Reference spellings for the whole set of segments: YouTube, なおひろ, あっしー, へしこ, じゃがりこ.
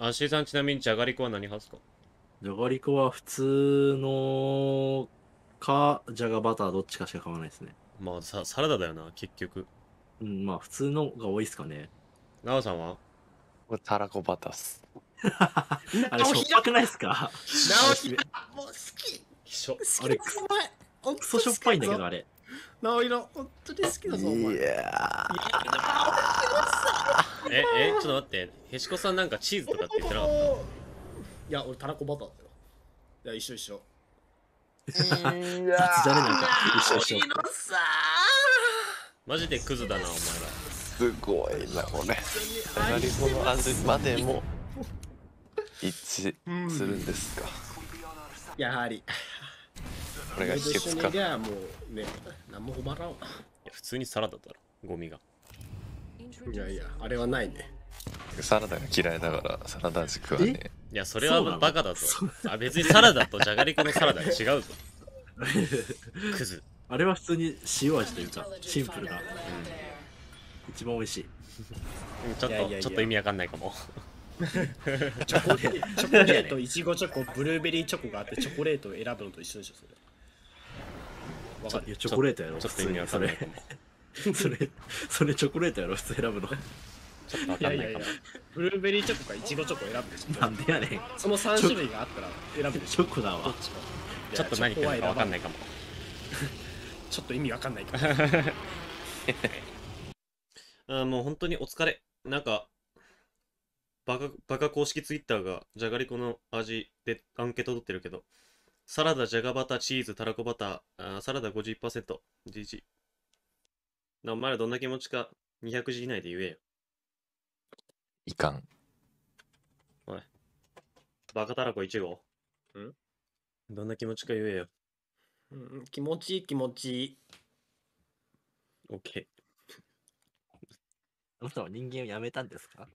アッシーさん、ちなみにじゃがりこは何派ですか？じゃがりこは普通のかじゃがバターどっちかしか買わないですね。まあさ、サラダだよな結局。うん、まあ普通のが多いっすかね。なおさんは？たらこバターっす。あれしょっぱくないっすか？なおひらもう好き。あれくそしょっぱいんだけどあれ。なおひら本当に好きだぞお前。いやー。えちょっと待って。へしこさんなんかチーズとかって言ってなかった？いや俺たらこバターだよ。いや一緒一緒。マジでクズだなお前ら。すごいなこれ。なりこの味までも一致するんですか。やはりこれが秘訣か。もうね、何も困らん。普通にサラダだろゴミが。いやいやあれはないね。サラダが嫌いだからサラダ味食わねえ。いやそれはバカだぞ。あ、別にサラダとじゃがりこのサラダが違うぞ。クズ。あれは普通に塩味というかシンプルな、一番美味しい。ちょっと意味わかんないかも。チョコレートいちごチョコブルーベリーチョコがあってチョコレートを選ぶのと一緒でしょそれ。わかる。チョコレートやろ。ちょっと意味わかんないかも。それチョコレートやろ普通選ぶの。ちょっとわかんないかも。ブルーベリーチョコかイチゴチョコ選ぶでしょ。なんでやねん。その3種類があったら選ぶでしょ。チョコだわ。ちょっと何かわかんないかも。ちょっと意味わかんないかも。あ、もう本当にお疲れ。なんかバカ公式ツイッターがじゃがりこの味でアンケート取ってるけど、サラダじゃがバターチーズたらこバター、サラダ 51% GG。 お前らどんな気持ちか200字以内で言えよ。いかん。おい。バカたらこ1号。ん？どんな気持ちか言えよ。うん、気持ちいい気持ちいい。オッケー。あなたは人間をやめたんですか？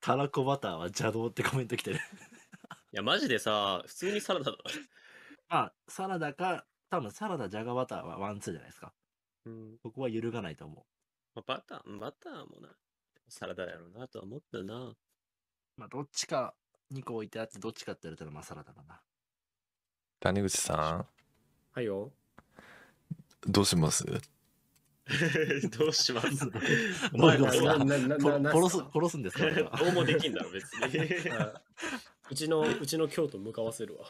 たらこバターは邪道ってコメント来てる。いや、マジでさ、普通にサラダだ。まあ、サラダか、多分サラダ、じゃがバターはワンツーじゃないですか。うん。ここは揺るがないと思う。まあ、バターもな。サラダやろうなとは思ったな。まあどっちか2個置いてあってどっちかって言われたらまあサラダだな。谷口さん。はいよ。どうします？どうします？もう殺すんですか？どうもできんだろ別に。うちの京都向かわせるわ。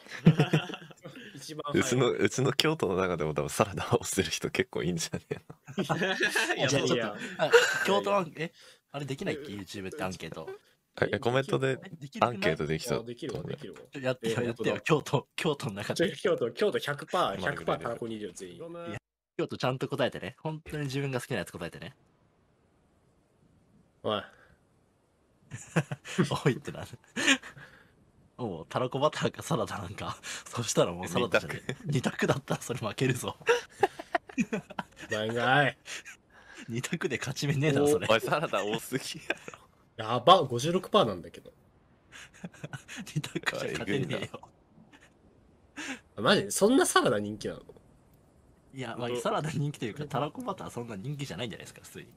うちの京都の中でも多分サラダを推してる人結構いいんじゃねえの。いやいや京都はえあれできないっけ YouTube ってアンケート。コメントでアンケートできそう。できるわできるわ。やってよやってよ京都の中で。京都 100%100% たらこにいるよ全員。京都ちゃんと答えてね。本当に自分が好きなやつ答えてね。おい。おいってなる。もうたらこバターかサラダなんか、そしたらもうサラダじゃねえ。2択だったらそれ負けるぞ。バイバイ。2択で勝ち目ねえだろそれ。おいサラダ多すぎやろ。やば 56% なんだけど。2択じゃ勝てねえよ。マジそんなサラダ人気なの？いや、まあサラダ人気というかたらこバターそんな人気じゃないんじゃないですか普通に。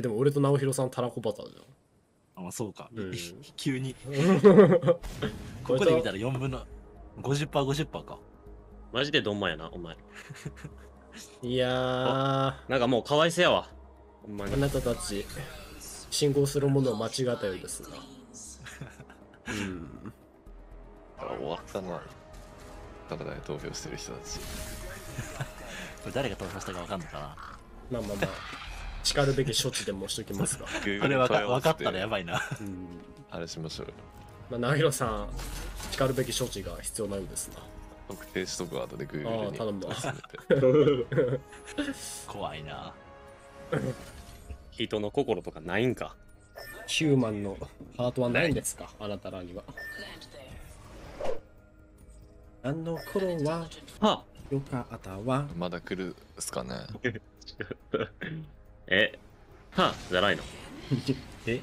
でも俺と直弘さんたらこバターじゃん。あ、そうか。急に。ここで見たら4分の 50%50% か。マジでどんまやな、お前。いやー。なんかもうかわいせやわ。あなたたち、信号するものを間違ったようですが。うん。終わったな。誰だよ、投票してる人たち。これ誰が投票したかわかんないかな。まあまあまあ。しかるべき処置でもしときますが。あれ分かったらやばいな。あれしましょう。まあ、なおひろさん、しかるべき処置が必要なようですな。特定しとく後でグーグルに。ああ、頼むわ。怖いな。人の心とかないんか。ヒューマンのハートはないんですか、あなたらには。あの頃は、はよかったわ。まだ来るっすかね。え、はじゃないの。え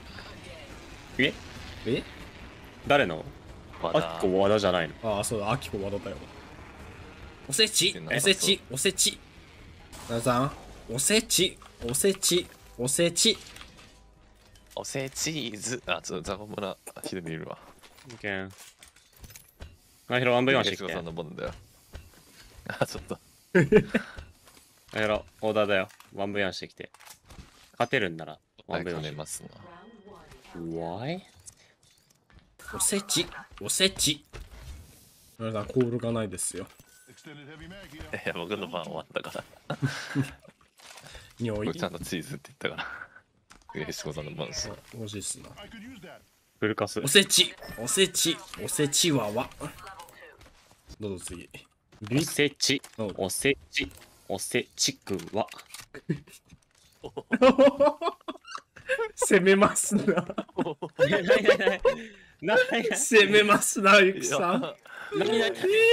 誰のあきこ和田じゃないの。ああ、そうだ、あきこ和田だよ。おせち皆さん、おせちおせチーズ。あ、ちょっとザコ村ひどみいるわ。いけん。あひろワンブイワンしてきて。あ、ちょっと。あひろオーダーだよ。ワンブイワンしてきて。勝てるんならワンブイワンしますな。わい。おせち、おせち。あれだ、コールがないですよ。いや、僕の番終わったから。におい。ちゃんとチーズって言ったから。ヘシコさんの番です。おしいっすな。フルカス。おせち、おせち、おせちわわ。どうぞ次。おせち、おせち、おせちくわ。攻めますな。攻めますな、ゆきさん。い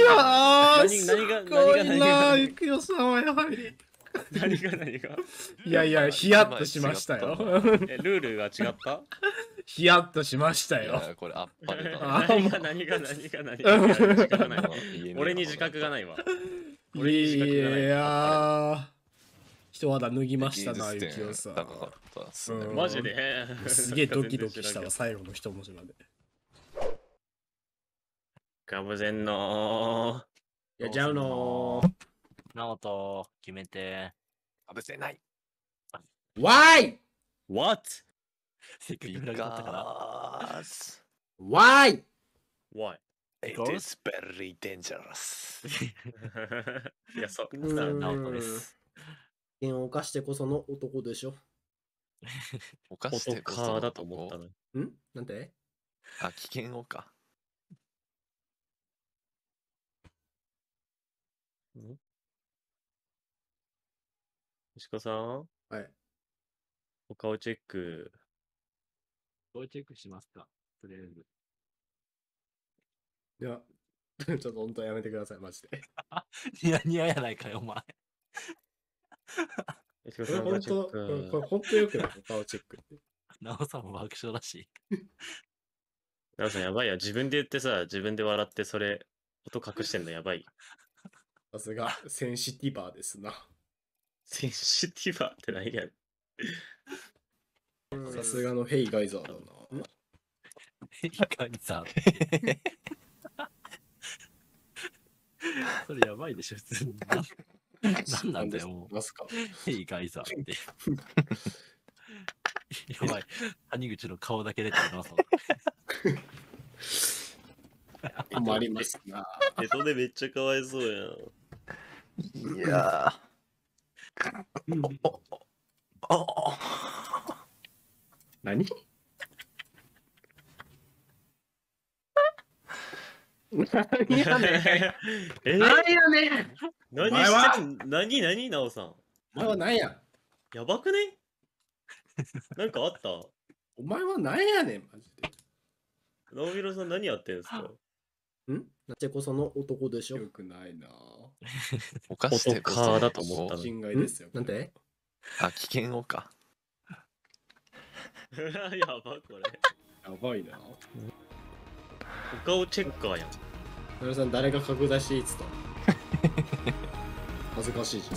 やー、すごいな、ゆきよさんはやはり。何がいやいや、ヒヤッとしましたよ。ルールが違ったヒヤッとしましたよ。これ、あっぱれだ。何が俺に自覚がないわ。いや人肌脱ぎましたな、ゆきよさん。マジで。すげえドキドキしたわ、最後の一文字まで。ガブゼンのやっちゃうのー。なおと決めてかぶせない。Why? What? せっかく裏があったから。Why? Why? It is very dangerous. いや、そう。なおとです。危険を犯してこその男でしょ。犯してこそだと思ったの。ん？なんて？あ、危険をか。ん？石子さん、はい。お顔チェック。お顔チェックしますか、とりあえず。いや、ちょっと本当やめてください、マジで。ニヤニヤやないかよ、お前。石子さん、これ本当よくない、お顔チェックって。なおさんも爆笑だし。なおさん、やばいよ。自分で言ってさ、自分で笑って、それ、音隠してんのやばい。さすが、センシティバーですな。センシティバーって何やろ。さすがのヘイガイザーだな。ヘイガイザーそれやばいでしょ、普通に。何なんだよ、もう。ヘイガイザーって。やばい、谷口の顔だけ出てるな、その。困りますな。ヘトでめっちゃかわいそうやん。いやー。何？何やねん。何やねん。何してん。何なおさん。お前は何や。やばくね？なんかあった？お前は何やねんマジで。なおひろさん何やってんすか？ん？なってこその男でしょ。よくないな。おかしてこそだと思った。侵害ですよ。なんで？あ、危険をか。やばこれ。やばいな。お顔チェッカーやん。皆さん誰が拡大していつと。恥ずかしいじゃん。